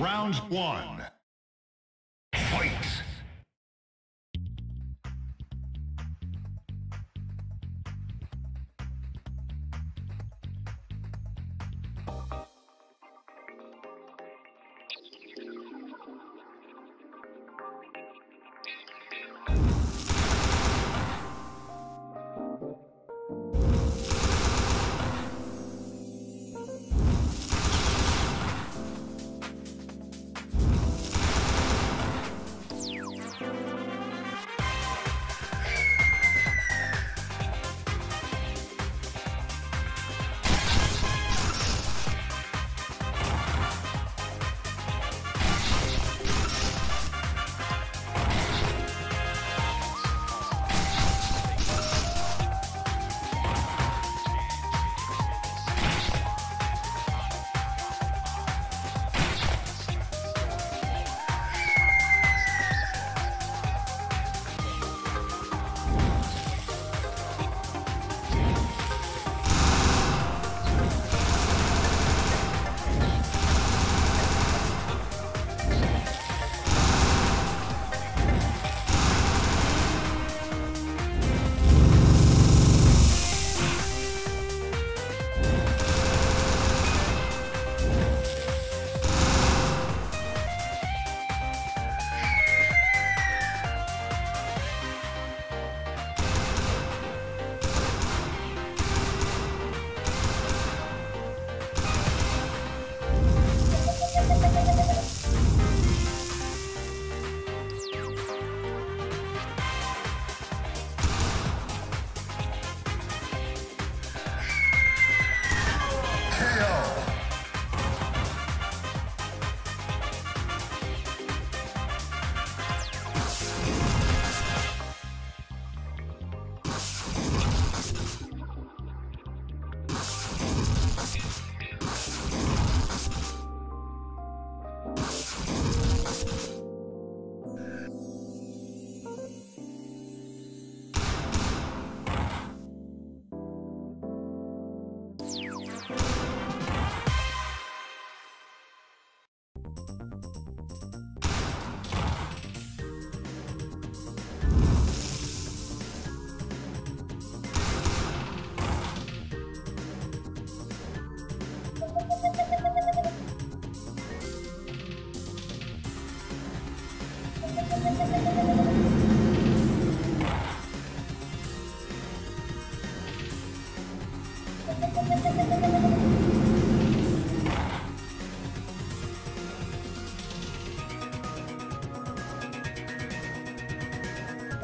Round one.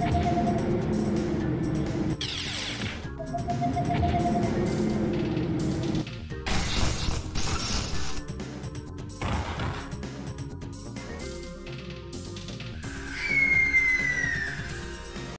Fight!